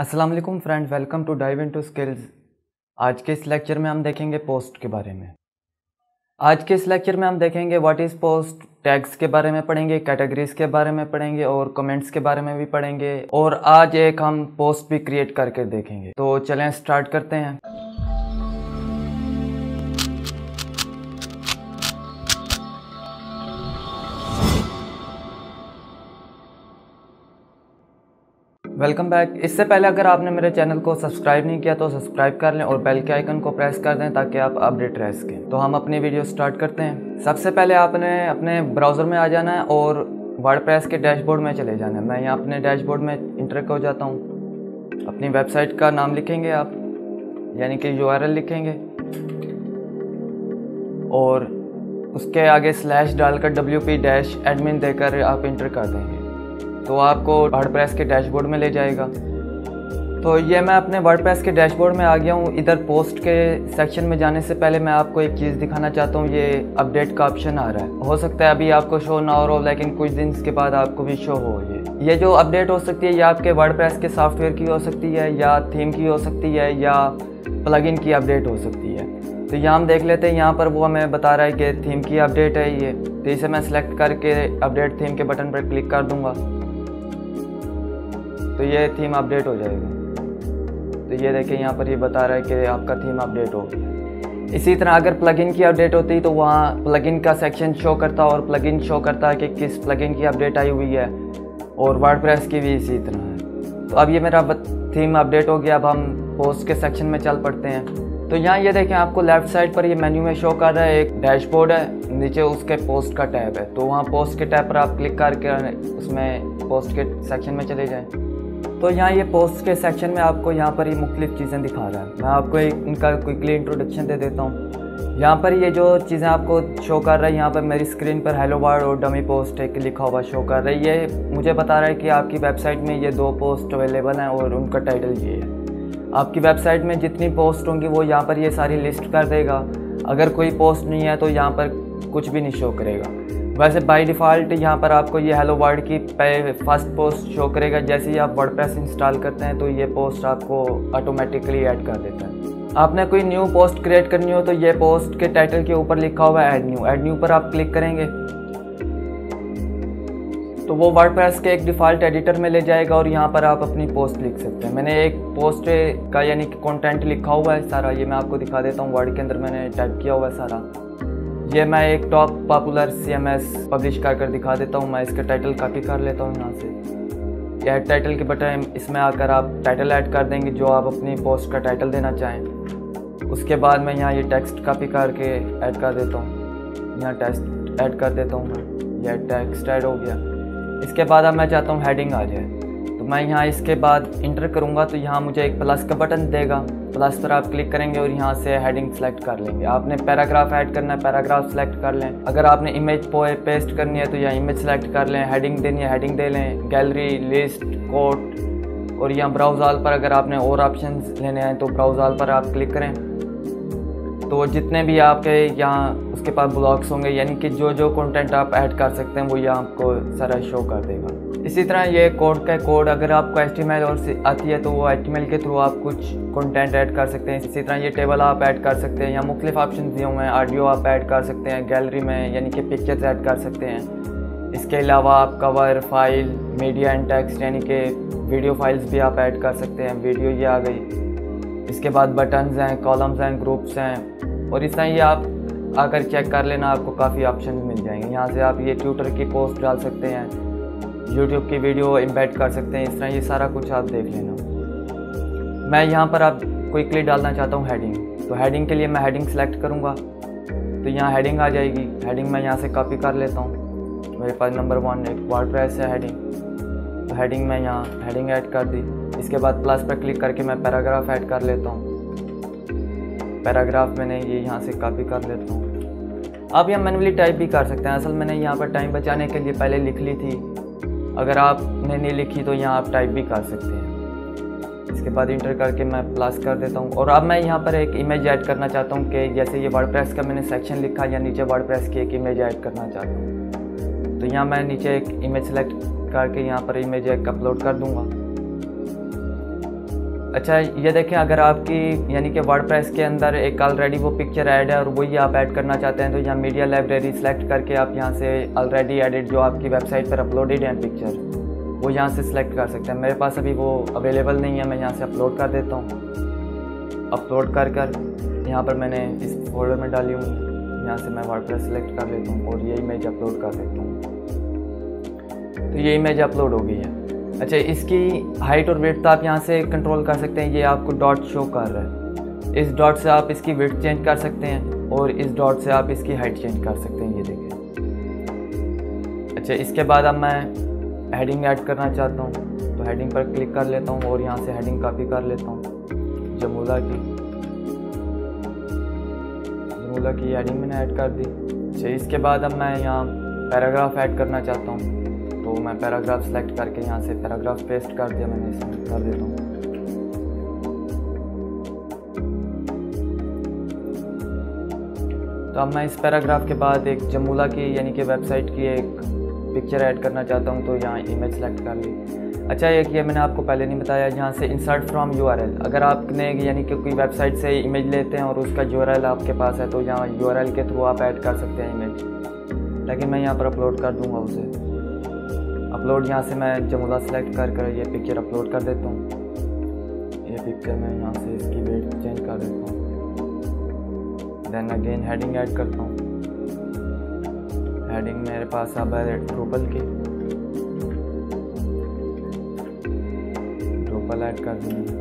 अस्सलाम वालेकुम friend, welcome to dive into skills. आज के इस लेक्चर में हम देखेंगे पोस्ट के बारे में। आज के इस लेक्चर में हम देखेंगे व्हाट इज़ पोस्ट, टैग्स के बारे में पढ़ेंगे, कैटेगरीज के बारे में पढ़ेंगे और कमेंट्स के बारे में भी पढ़ेंगे, और आज एक हम पोस्ट भी क्रिएट करके देखेंगे। तो चलें स्टार्ट करते हैं। Welcome back. इससे पहले अगर आपने मेरे चैनल को सब्सक्राइब नहीं किया तो सब्सक्राइब कर लें और बेल के आइकन को प्रेस कर दें ताकि आप अपडेट रह सकें। तो हम अपनी वीडियो स्टार्ट करते हैं। सबसे पहले आपने अपने ब्राउज़र में आ जाना है और वर्डप्रेस के डैशबोर्ड में चले जाना है। मैं यहाँ अपने डैशबोर्ड में इंटर हो जाता हूँ। अपनी वेबसाइट का नाम लिखेंगे आप, यानी कि URL लिखेंगे और उसके आगे स्लैश डालकर wp-admin देकर आप इंटर कर देंगे तो आपको वर्डप्रेस के डैशबोर्ड में ले जाएगा। तो ये मैं अपने वर्डप्रेस के डैशबोर्ड में आ गया हूँ। इधर पोस्ट के सेक्शन में जाने से पहले मैं आपको एक चीज़ दिखाना चाहता हूँ। ये अपडेट का ऑप्शन आ रहा है, हो सकता है अभी आपको शो ना हो लेकिन कुछ दिन के बाद आपको भी शो हो। ये जो अपडेट हो सकती है या आपके वर्डप्रेस के सॉफ्टवेयर की हो सकती है या थीम की हो सकती है या प्लगइन की अपडेट हो सकती है। तो यहाँ हम देख लेते हैं, यहाँ पर वो हमें बता रहा है कि थीम की अपडेट है ये। तो इसे मैं सिलेक्ट करके अपडेट थीम के बटन पर क्लिक कर दूँगा तो ये थीम अपडेट हो जाएगा। तो ये देखिए यहाँ पर ये बता रहा है कि आपका थीम अपडेट हो गया। इसी तरह अगर प्लगइन की अपडेट होती तो वहाँ प्लगइन का सेक्शन शो करता और प्लगइन शो करता है कि किस प्लगइन की अपडेट आई हुई है, और वर्डप्रेस की भी इसी तरह है। तो अब ये मेरा थीम अपडेट हो गया। अब हम पोस्ट के सेक्शन में चल पड़ते हैं। तो यहाँ ये देखें, आपको लेफ़्ट साइड पर ये मेन्यू में शो कर रहा है, एक डैशबोर्ड है, नीचे उसके पोस्ट का टैब है। तो वहाँ पोस्ट के टैब पर आप क्लिक करके उसमें पोस्ट के सेक्शन में चले जाएँ। तो यहाँ ये पोस्ट के सेक्शन में आपको यहाँ पर ये मुख्तलिफ़ चीज़ें दिखा रहा है। मैं आपको इनका क्विकली इंट्रोडक्शन दे देता हूँ। यहाँ पर ये जो चीज़ें आपको शो कर रही है, यहाँ पर मेरी स्क्रीन पर हेलो वर्ल्ड और डमी पोस्ट एक लिखा हुआ शो कर रही है। ये मुझे बता रहा है कि आपकी वेबसाइट में ये दो पोस्ट अवेलेबल हैं और उनका टाइटल ये है। आपकी वेबसाइट में जितनी पोस्ट होंगी वो यहाँ पर ये सारी लिस्ट कर देगा। अगर कोई पोस्ट नहीं है तो यहाँ पर कुछ भी नहीं शो करेगा। वैसे बाय डिफ़ॉल्ट यहाँ पर आपको ये हेलो वर्ल्ड की फर्स्ट पोस्ट शो करेगा। जैसे ही आप वर्डप्रेस इंस्टॉल करते हैं तो ये पोस्ट आपको ऑटोमेटिकली ऐड कर देता है। आपने कोई न्यू पोस्ट क्रिएट करनी हो तो ये पोस्ट के टाइटल के ऊपर लिखा हुआ है ऐड न्यू पर आप क्लिक करेंगे तो वो वर्डप्रेस के एक डिफ़ॉल्ट एडिटर में ले जाएगा और यहाँ पर आप अपनी पोस्ट लिख सकते हैं। मैंने एक पोस्ट का यानी कि कॉन्टेंट लिखा हुआ है सारा, ये मैं आपको दिखा देता हूँ। वर्ड के अंदर मैंने टाइप किया हुआ है सारा। ये मैं एक टॉप पॉपुलर CMS पब्लिश कर दिखा देता हूँ। मैं इसका टाइटल कॉपी कर लेता हूँ यहाँ से। यह टाइटल के बटन इसमें आकर आप टाइटल ऐड कर देंगे जो आप अपनी पोस्ट का टाइटल देना चाहें। उसके बाद मैं यहाँ ये टेक्स्ट कॉपी करके ऐड कर देता हूँ। यहाँ टेक्स्ट ऐड कर देता हूँ मैं। यह टेक्स्ट ऐड हो गया। इसके बाद अब मैं चाहता हूँ हेडिंग आ जाए तो मैं यहाँ इसके बाद इंटर करूँगा तो यहाँ मुझे एक प्लस का बटन देगा। प्लस पर आप क्लिक करेंगे और यहाँ से हेडिंग सेलेक्ट कर लेंगे। आपने पैराग्राफ ऐड करना है, पैराग्राफ सेलेक्ट कर लें। अगर आपने इमेज पेस्ट करनी है तो यहाँ इमेज सेलेक्ट कर लें। हेडिंग देनी है, हेडिंग दे लें। गैलरी, लिस्ट, कोट, और यहाँ ब्राउज़ ऑल पर अगर आपने और ऑप्शन लेने हैं तो ब्राउज़ ऑल पर आप क्लिक करें तो जितने भी आपके यहाँ उसके पास ब्लॉक्स होंगे यानी कि जो जो कंटेंट आप ऐड कर सकते हैं वो यहाँ आपको सारा शो कर देगा। इसी तरह ये कोड का कोड, अगर आपको HTML और आती है तो वो HTML के थ्रू आप कुछ कंटेंट ऐड कर सकते हैं। इसी तरह ये टेबल आप ऐड कर सकते हैं। यहाँ मुख्तलिफ ऑप्शन दिए हुए हैं। ऑडियो आप ऐड कर सकते हैं, गैलरी में यानी कि पिक्चर्स ऐड कर सकते हैं। इसके अलावा आप cover, file, media and text यानी कि वीडियो फाइल्स भी आप ऐड कर सकते हैं। वीडियो ये आ गई। इसके बाद बटन्स हैं, कॉलम्स हैं, ग्रुप्स हैं, और इस तरह ये आप आकर चेक कर लेना, आपको काफ़ी ऑप्शन मिल जाएंगे। यहाँ से आप ये ट्विटर की पोस्ट डाल सकते हैं, YouTube की वीडियो एम्बेड कर सकते हैं। इस तरह ये सारा कुछ आप देख लेना। मैं यहाँ पर आप क्विकली डालना चाहता हूँ हेडिंग, तो हेडिंग के लिए मैं हेडिंग सेलेक्ट करूँगा तो यहाँ हेडिंग आ जाएगी। हेडिंग मैं यहाँ से कॉपी कर लेता हूँ। मेरे पास नंबर 1 एक वर्डप्रेस है हेडिंग, तो हेडिंग में यहाँ हेडिंग ऐड कर दी। इसके बाद प्लस पर क्लिक करके मैं पैराग्राफ ऐड कर लेता हूँ। पैराग्राफ मैंने ये यहाँ से कॉपी कर लेता हूँ। आप यहाँ मैनुअली टाइप भी कर सकते हैं। असल मैंने यहाँ पर टाइम बचाने के लिए पहले लिख ली थी, अगर आपने नहीं लिखी तो यहाँ आप टाइप भी कर सकते हैं। इसके बाद इंटर करके मैं प्लस कर देता हूँ। और अब मैं यहाँ पर एक इमेज ऐड करना चाहता हूँ कि जैसे ये वर्डप्रेस का मैंने सेक्शन लिखा या नीचे वर्डप्रेस की एक इमेज ऐड करना चाहता हूँ तो यहाँ मैं नीचे एक इमेज सेलेक्ट करके यहाँ पर इमेज एक अपलोड कर दूँगा। अच्छा ये देखें, अगर आपकी यानी कि वर्डप्रेस के अंदर एक ऑलरेडी वो पिक्चर ऐड है और वही आप ऐड करना चाहते हैं, तो यहाँ मीडिया लाइब्रेरी सेलेक्ट करके आप यहाँ से ऑलरेडी एडिट जो आपकी वेबसाइट पर अपलोडेड है पिक्चर, वो यहाँ से सिलेक्ट कर सकते हैं। मेरे पास अभी वो अवेलेबल नहीं है, मैं यहाँ से अपलोड कर देता हूँ। अपलोड कर कर यहाँ पर मैंने इस फोल्डर में डाली हूँ, यहाँ से मैं वर्डप्रेस सेलेक्ट कर लेता हूँ और ये इमेज अपलोड कर देता हूँ। तो ये इमेज अपलोड हो गई है। अच्छा, इसकी हाइट और विड्थ आप यहाँ से कंट्रोल कर सकते हैं, ये आपको डॉट शो कर रहा है। इस डॉट से आप इसकी विड्थ चेंज कर सकते हैं और इस डॉट से आप इसकी हाइट चेंज कर सकते हैं, ये देखें। अच्छा, इसके बाद अब मैं हेडिंग ऐड करना चाहता हूँ, तो हेडिंग पर क्लिक कर लेता हूँ और यहाँ से हेडिंग कॉपी कर लेता हूँ। जमूला की हेडिंग मैंने ऐड कर दी। अच्छा, इसके बाद अब मैं यहाँ पैराग्राफ ऐड करना चाहता हूँ, तो मैं पैराग्राफ सेलेक्ट करके यहाँ से पैराग्राफ पेस्ट कर दिया मैंने, इसमें कर देता हूँ। तो अब मैं इस पैराग्राफ के बाद एक जमूला की यानी कि वेबसाइट की एक पिक्चर ऐड करना चाहता हूँ, तो यहाँ इमेज सेलेक्ट कर ली। अच्छा, एक ये मैंने आपको पहले नहीं बताया, यहाँ से इंसर्ट फ्रॉम यूआरएल, अगर आपने यानी कि कोई वेबसाइट से इमेज लेते हैं और उसका यूआरएल आपके पास है, तो यहाँ यूआरएल के थ्रू आप ऐड कर सकते हैं इमेज। लेकिन मैं यहाँ पर अपलोड कर दूँगा उसे। अपलोड यहाँ से मैं जमूला सेलेक्ट कर ये पिक्चर अपलोड कर देता हूँ। ये पिक्चर मैं यहाँ से इसकी वेट चेंज कर देता हूँ। देन अगेन हेडिंग ऐड करता हूँ। हेडिंग मेरे पास अब है ड्रूपल की, ड्रूपल ऐड कर दूँगा।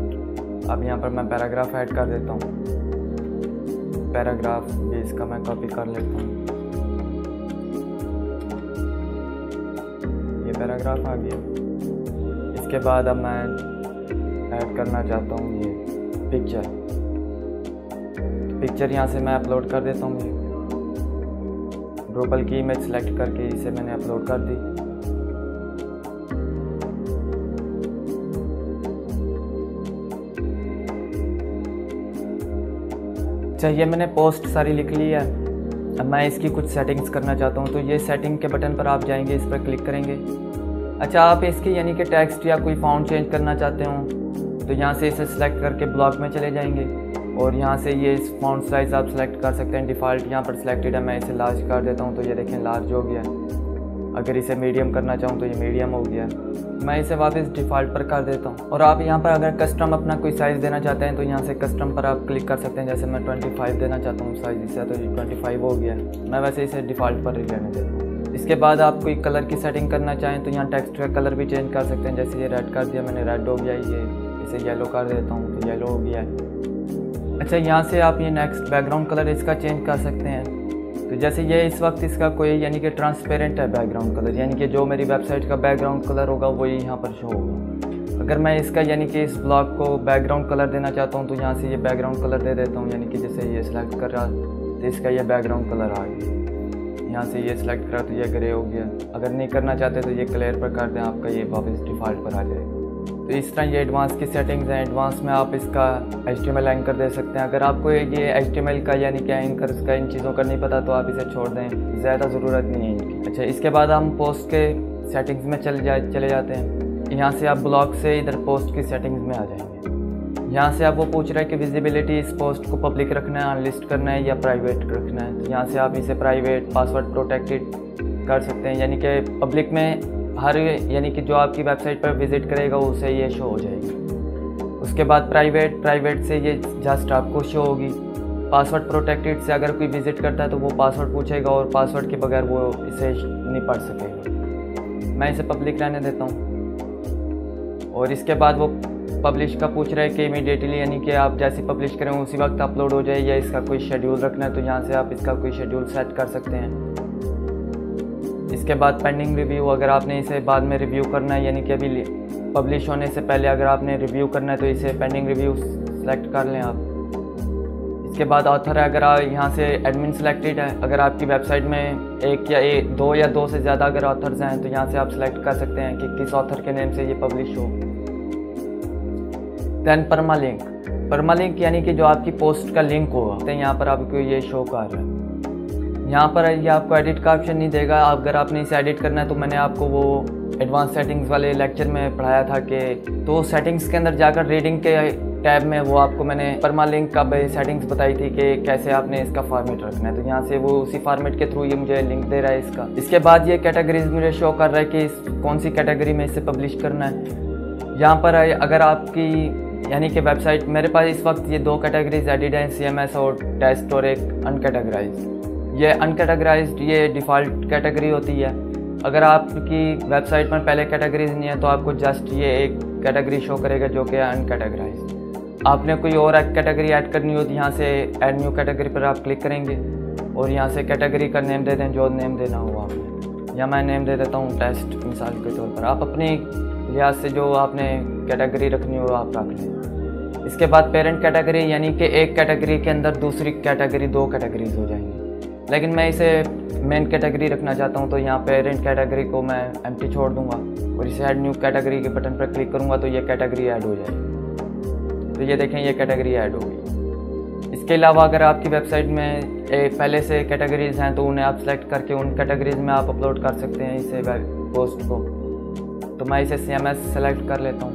अब यहाँ पर मैं पैराग्राफ ऐड कर देता हूँ। पैराग्राफ इसका मैं कॉपी कर लेता हूँ। पैराग्राफ आ गया। इसके बाद अब मैं ऐड करना चाहता हूँ ये पिक्चर यहाँ से मैं अपलोड कर देता हूँ। ये ड्रूपल की इमेज सेलेक्ट करके इसे मैंने अपलोड कर दी। अच्छा, ये मैंने पोस्ट सारी लिख ली है। अब मैं इसकी कुछ सेटिंग्स करना चाहता हूँ, तो ये सेटिंग के बटन पर आप जाएंगे, इस पर क्लिक करेंगे। अच्छा, आप इसकी यानी कि टेक्स्ट या कोई फॉन्ट चेंज करना चाहते हो, तो यहाँ से इसे सिलेक्ट करके ब्लॉक में चले जाएंगे और यहाँ से ये फॉन्ट साइज़ आप सेलेक्ट कर सकते हैं। डिफ़ॉल्ट यहाँ पर सिलेक्टेड है, मैं इसे लार्ज कर देता हूँ, तो ये देखें लार्ज हो गया। अगर इसे मीडियम करना चाहूँ तो ये मीडियम हो गया। मैं इसे वापस डिफ़ॉल्ट पर कर देता हूँ। और आप यहाँ पर अगर कस्टम अपना कोई साइज़ देना चाहते हैं, तो यहाँ से कस्टम पर आप क्लिक कर सकते हैं। जैसे मैं 25 देना चाहता हूँ साइज़ इसका, तो ये 25 हो गया। मैं वैसे इसे डिफ़ॉल्ट पर ही रहने देता हूँ। इसके बाद आप कोई कलर की सेटिंग करना चाहें, तो यहाँ टेक्स्ट का कलर भी चेंज कर सकते हैं। जैसे ये रेड कर दिया मैंने, रेड हो गया। ये इसे येलो कर देता हूँ, तो येलो हो गया। अच्छा, यहाँ से आप ये नेक्स्ट बैकग्राउंड कलर इसका चेंज कर सकते हैं। तो जैसे ये इस वक्त इसका कोई यानी कि ट्रांसपेरेंट है बैकग्राउंड कलर, यानी कि जो मेरी वेबसाइट का बैकग्राउंड कलर होगा वही यहाँ पर शो होगा। अगर मैं इसका यानी कि इस ब्लॉक को बैकग्राउंड कलर देना चाहता हूँ, तो यहाँ से ये बैकग्राउंड कलर दे देता हूँ। यानी कि जैसे ये सिलेक्ट कर रहा, तो इसका ये बैकग्राउंड कलर आ गया। यहाँ से ये सिलेक्ट करा, तो ये ग्रे हो गया। अगर नहीं करना चाहते तो ये क्लियर पर कर दें, आपका ये वापस डिफ़ॉल्ट पर आ जाएगा। तो इस तरह ये एडवांस की सेटिंग्स हैं। एडवांस में आप इसका HTML एंकर दे सकते हैं। अगर आपको ये HTML का यानी कि एंकर का इन चीज़ों का नहीं पता, तो आप इसे छोड़ दें, ज़्यादा ज़रूरत नहीं है इनकी। अच्छा, इसके बाद हम पोस्ट के सेटिंग्स में चले जाते हैं। यहाँ से आप ब्लॉग से इधर पोस्ट की सेटिंग्स में आ जाएंगे। यहाँ से आप वो पूछ रहे हैं कि विजिबिलिटी इस पोस्ट को पब्लिक रखना है, अनलिस्ट करना है या प्राइवेट रखना है। तो यहाँ से आप इसे प्राइवेट पासवर्ड प्रोटेक्टेड कर सकते हैं। यानी कि पब्लिक में हर यानी कि जो आपकी वेबसाइट पर विज़िट करेगा उसे ये शो हो जाएगी। उसके बाद प्राइवेट से ये जस्ट आपको शो होगी। पासवर्ड प्रोटेक्टेड से अगर कोई विज़िट करता है तो वो पासवर्ड पूछेगा और पासवर्ड के बगैर वो इसे नहीं पढ़ सकेगा। मैं इसे पब्लिक रहने देता हूँ। और इसके बाद वो पब्लिश का पूछ रहा है कि इमीडिएटली यानी कि आप जैसे पब्लिश करें उसी वक्त अपलोड हो जाए या इसका कोई शेड्यूल रखना है, तो यहाँ से आप इसका कोई शेड्यूल सेट कर सकते हैं। इसके बाद पेंडिंग रिव्यू, अगर आपने इसे बाद में रिव्यू करना है यानी कि अभी पब्लिश होने से पहले अगर आपने रिव्यू करना है, तो इसे पेंडिंग रिव्यू सेलेक्ट कर लें आप। इसके बाद ऑथर है, अगर आप यहाँ से एडमिन सेलेक्टेड है, अगर आपकी वेबसाइट में दो से ज़्यादा अगर ऑथर्स हैं, तो यहाँ से आप सेलेक्ट कर सकते हैं कि किस ऑथर के नेम से ये पब्लिश हो। दैन परमालिंक यानी कि जो आपकी पोस्ट का लिंक होगा, यहाँ पर आपको ये शो कर रहा है। यहाँ पर ये आपको एडिट का ऑप्शन नहीं देगा। अगर आपने इसे एडिट करना है तो मैंने आपको वो एडवांस सेटिंग्स वाले लेक्चर में पढ़ाया था कि तो सेटिंग्स के अंदर जाकर रीडिंग के टैब में वो आपको मैंने परमालिंक का सेटिंग्स बताई थी कि कैसे आपने इसका फॉर्मेट रखना है। तो यहाँ से वो उसी फॉर्मेट के थ्रू ये मुझे लिंक दे रहा है इसका। इसके बाद ये कैटेगरीज मुझे शो कर रहा है कि कौन सी कैटेगरी में इसे पब्लिश करना है। यहाँ पर अगर आपकी यानी कि वेबसाइट, मेरे पास इस वक्त ये दो कैटेगरीज एडिड हैं, CMS और टेस्ट और एक अनकैटेगराइज। ये अनकैटेगराइज ये डिफ़ॉल्ट कैटेगरी होती है। अगर आपकी वेबसाइट पर पहले कैटेगरीज नहीं है तो आपको जस्ट ये एक कैटेगरी शो करेगा जो कि अनकैटेगराइज। आपने कोई और एक कैटेगरी ऐड करनी हो तो यहाँ से ऐड न्यू कैटेगरी पर आप क्लिक करेंगे और यहाँ से कैटेगरी का नेम दे दें जो नेम देना हो आपने। या मैं नेम दे देता हूँ टेस्ट मिसाल के तौर पर। आप अपनी लिहाज से जो आपने कैटेगरी रखनी हो आप रख लें। इसके बाद पेरेंट कैटेगरी यानी कि एक कैटेगरी के अंदर दूसरी कैटेगरी, दो कैटेगरीज हो जाएंगी, लेकिन मैं इसे मेन कैटेगरी रखना चाहता हूं तो यहाँ पेरेंट कैटेगरी को मैं एम्प्टी छोड़ दूंगा और इसे ऐड न्यू कैटेगरी के बटन पर क्लिक करूंगा तो ये कैटेगरी ऐड हो जाएगी। तो ये देखें ये कैटेगरी ऐड हो गई। इसके अलावा अगर आपकी वेबसाइट में पहले से कैटेगरीज हैं तो उन्हें आप सेलेक्ट करके उन कैटेगरीज में आप अपलोड कर सकते हैं इसे पोस्ट को। तो मैं इसे CMS सेलेक्ट कर लेता हूँ।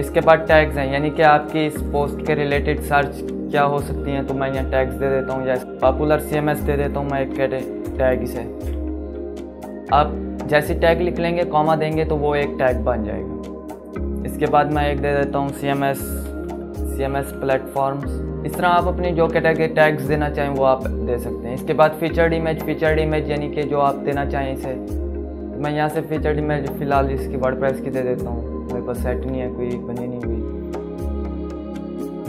इसके बाद टैग्स हैं यानी कि आपकी इस पोस्ट के रिलेटेड सर्च क्या हो सकती हैं, तो मैं यहाँ टैग्स दे देता हूँ। जैसे पॉपुलर CMS दे देता हूँ मैं एक टैग। इसे आप जैसे टैग लिख लेंगे, कॉमा देंगे तो वो एक टैग बन जाएगा। इसके बाद मैं एक दे देता हूँ CMS प्लेटफॉर्म्स। इस तरह आप अपनी जो कैटेगरी टैग्स देना चाहें वो आप दे सकते हैं। इसके बाद फीचर्ड इमेज यानी कि जो आप देना चाहें इसे, मैं यहाँ से फीचर्ड इमेज फ़िलहाल इसकी वर्डप्रेस की दे देता हूँ। मेरे पास सेट नहीं है, कोई बनी नहीं हुई।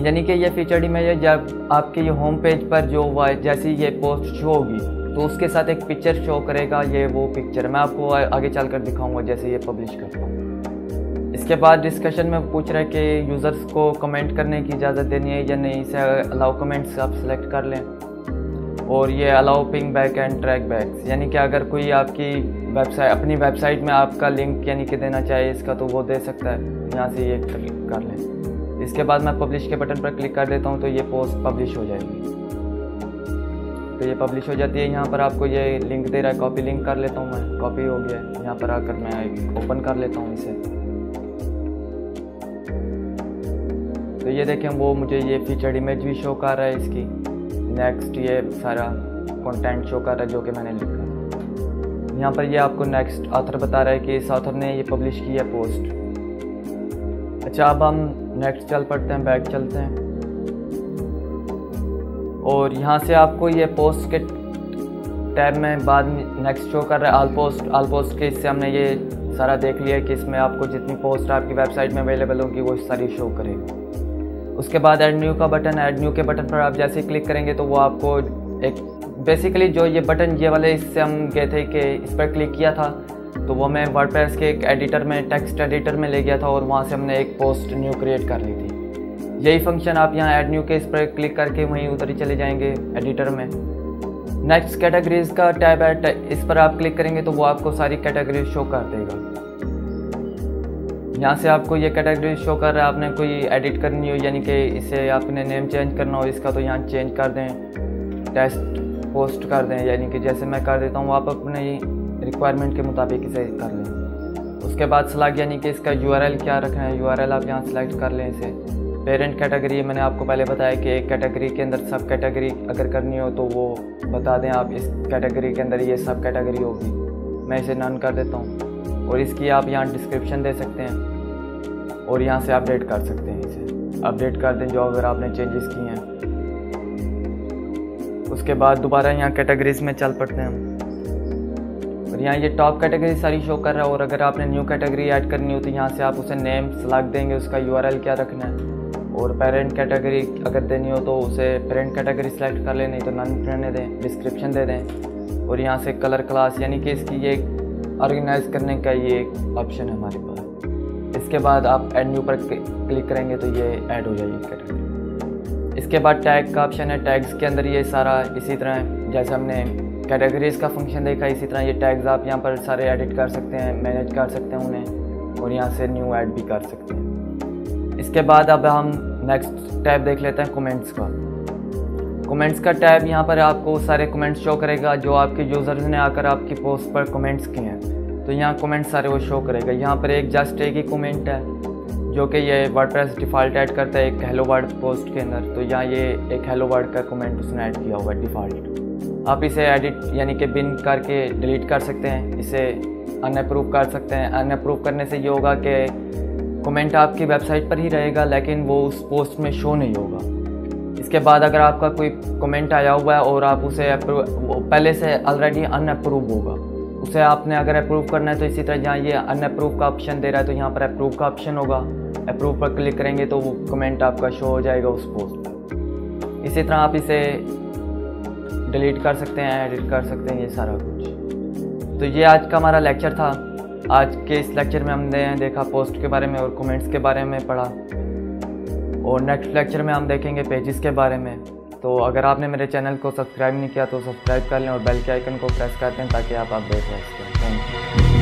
यानी कि ये फीचर्ड इमेज है जब आपके ये होम पेज पर जो जैसी ये पोस्ट शो होगी तो उसके साथ एक पिक्चर शो करेगा। ये वो पिक्चर मैं आपको आगे चलकर दिखाऊंगा जैसे ये पब्लिश करता हूँ। इसके बाद डिस्कशन में पूछ रहा है कि यूज़र्स को कमेंट करने की इजाज़त देनी है या नहीं। इसे अलाउ कमेंट्स आप सेलेक्ट कर लें और ये allow ping back and track backs यानी कि अगर कोई आपकी वेबसाइट अपनी वेबसाइट में आपका लिंक यानी कि देना चाहिए इसका तो वो दे सकता है। यहाँ से ये क्लिक कर लें। इसके बाद मैं पब्लिश के बटन पर क्लिक कर देता हूँ तो ये पोस्ट पब्लिश हो जाएगी। तो ये पब्लिश हो जाती है। यहाँ पर आपको ये लिंक दे रहा है, कॉपी लिंक कर लेता हूँ मैं। कॉपी हो गया। यहाँ पर आकर मैं ओपन कर लेता हूँ इसे। तो ये देखें वो मुझे ये फीचर्ड इमेज भी शो कर रहा है इसकी। नेक्स्ट ये सारा कंटेंट शो कर रहा है जो कि मैंने लिखा। यहाँ पर ये आपको नेक्स्ट ऑथर बता रहा है कि इस ऑथर ने ये पब्लिश की है पोस्ट। अच्छा, अब हम नेक्स्ट चल पड़ते हैं, बैक चलते हैं और यहाँ से आपको ये पोस्ट के टैब में बाद में नेक्स्ट शो कर रहा है आल पोस्ट के। इससे हमने ये सारा देख लिया कि इसमें आपको जितनी पोस्ट आपकी वेबसाइट में अवेलेबल होगी वो सारी शो करेगी। उसके बाद ऐड न्यू के बटन पर आप जैसे क्लिक करेंगे तो वो आपको एक बेसिकली जो ये बटन ये वाले इससे हम गए थे कि इस पर क्लिक किया था तो वो मैं वर्डप्रेस के एक एडिटर में टेक्स्ट एडिटर में ले गया था और वहाँ से हमने एक पोस्ट न्यू क्रिएट कर ली थी। यही फंक्शन आप यहाँ ऐड न्यू के इस पर क्लिक करके वहीं उतर ही चले जाएंगे एडिटर में। नेक्स्ट कैटेगरीज का टैब है, इस पर आप क्लिक करेंगे तो वो आपको सारी कैटेगरीज शो कर देगा। यहाँ से आपको ये कैटेगरी शो कर रहा है। आपने कोई एडिट करनी हो यानी कि इसे आपने नेम चेंज करना हो इसका तो यहाँ चेंज कर दें, टेस्ट पोस्ट कर दें यानी कि जैसे मैं कर देता हूँ। आप अपने रिक्वायरमेंट के मुताबिक इसे कर लें। उसके बाद स्लैग यानी कि इसका URL क्या रखना है, URL आप यहाँ सेलेक्ट कर लें इसे। पेरेंट कैटेगरी मैंने आपको पहले बताया कि एक कैटेगरी के अंदर सब कैटेगरी अगर करनी हो तो वो बता दें आप इस कैटेगरी के अंदर ये सब कैटेगरी होगी। मैं इसे नन कर देता हूँ और इसकी आप यहाँ डिस्क्रिप्शन दे सकते हैं और यहाँ से अपडेट कर सकते हैं। इसे अपडेट कर दें जो अगर आपने चेंजेस किए हैं। उसके बाद दोबारा यहाँ कैटेगरीज में चल पड़ते हैं और यहाँ ये टॉप कैटेगरी सारी शो कर रहा है। और अगर आपने न्यू कैटेगरी ऐड करनी हो तो यहाँ से आप उसे नेम सेलेक्ट देंगे, उसका URL क्या रखना है और पेरेंट कैटेगरी अगर देनी हो तो उसे पेरेंट कैटेगरी सेलेक्ट कर लें, नहीं तो नन रहने दें, डिस्क्रिप्शन दे दें। और यहाँ से कलर क्लास यानी कि इसकी ये ऑर्गेनाइज करने का ये एक ऑप्शन है हमारे पास। इसके बाद आप ऐड न्यू पर क्लिक करेंगे तो ये ऐड हो जाएगी कैटेगरी। इसके बाद टैग का ऑप्शन है। टैग्स के अंदर ये सारा इसी तरह जैसे हमने कैटेगरीज का फंक्शन देखा इसी तरह ये टैग्स आप यहाँ पर सारे एडिट कर सकते हैं, मैनेज कर सकते हैं उन्हें और यहाँ से न्यू ऐड भी कर सकते हैं। इसके बाद अब हम नेक्स्ट टैब देख लेते हैं कमेंट्स का। कमेंट्स का टैब यहाँ पर आपको सारे कमेंट्स शो करेगा जो आपके यूज़र्स ने आकर आपकी पोस्ट पर कमेंट्स किए हैं। तो यहाँ कमेंट सारे वो शो करेगा। यहाँ पर एक जस्ट एक ही कमेंट है जो कि ये वर्डप्रेस डिफ़ॉल्ट ऐड करता है एक हेलो वर्ड पोस्ट के अंदर। तो यहाँ ये एक हेलो वर्ड का कमेंट उसने ऐड किया हुआ है डिफ़ॉल्ट। आप इसे एडिट यानी कि बिन करके डिलीट कर सकते हैं, इसे अनअप्रूव कर सकते हैं। अनअप्रूव करने से ये होगा कि कमेंट आपकी वेबसाइट पर ही रहेगा लेकिन वो उस पोस्ट में शो नहीं होगा। इसके बाद अगर आपका कोई कमेंट आया हुआ है और आप उसे पहले से ऑलरेडी अनअप्रूव होगा, उसे आपने अगर अप्रूव करना है तो इसी तरह यहाँ ये अनअप्रूव का ऑप्शन दे रहा है तो यहाँ पर अप्रूव का ऑप्शन होगा, अप्रूव पर क्लिक करेंगे तो वो कमेंट आपका शो हो जाएगा उस पोस्ट पर। इसी तरह आप इसे डिलीट कर सकते हैं, एडिट कर सकते हैं, ये सारा कुछ। तो ये आज का हमारा लेक्चर था। आज के इस लेक्चर में हमने देखा पोस्ट के बारे में और कमेंट्स के बारे में पढ़ा, और नेक्स्ट लेक्चर में हम देखेंगे पेजेस के बारे में। तो अगर आपने मेरे चैनल को सब्सक्राइब नहीं किया तो सब्सक्राइब कर लें और बेल के आइकन को प्रेस कर दें ताकि आप अपडेट रह सकें। Thank you.